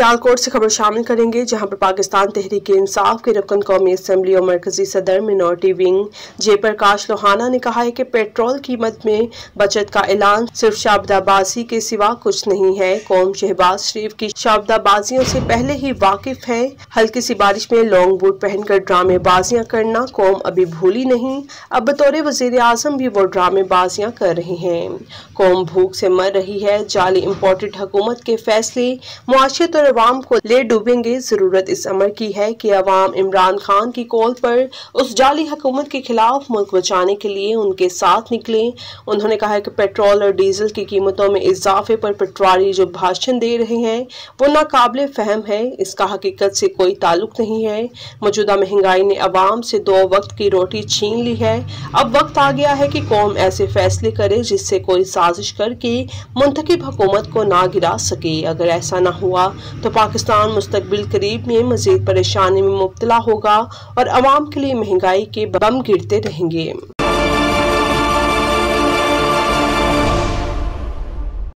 सियालकोट से खबर शामिल करेंगे जहां पर पाकिस्तान तहरीक इंसाफ के रुकन कौमी असम्बली और मरकजी सदर मिनोरिटी विंग जयप्रकाश लोहाना ने कहा है कि पेट्रोल कीमत में बचत का ऐलान सिर्फ शब्दाबाजी के सिवा कुछ नहीं है। कौम शहबाज शरीफ की शब्दाबाजियों से पहले ही वाकिफ है। हल्की सी बारिश में लॉन्ग बूट पहनकर ड्रामेबाजियां करना कौम अभी भूली नहीं, अब बतौर वजीर आजम भी वो ड्रामेबाजियां कर रहे हैं। कौम भूख से मर रही है। जाली इम्पोर्टेड हुकूमत के फैसले मुआशियत और अवाम को ले डूबेंगे। जरूरत इस अमर की है कि अवाम इमरान खान की कॉल पर उस जाली हुकूमत के खिलाफ मुल्क बचाने के लिए उनके साथ निकले। उन्होंने कहा है कि पेट्रोल और डीजल की कीमतों में इजाफे पर पटवारी जो भाषण दे रहे हैं वो नाकाबिले फहम है, इसका हकीकत से कोई ताल्लुक नहीं है। मौजूदा महंगाई ने अवाम से दो वक्त की रोटी छीन ली है। अब वक्त आ गया है कि कौम ऐसे फैसले करे जिससे कोई साजिश करके मुंतखब हुकूमत को ना गिरा सके। अगर ऐसा ना हुआ तो पाकिस्तान मुस्तकबिल करीब में मजीद परेशानी में मुब्तला होगा और अवाम के लिए महंगाई के बम गिरते रहेंगे।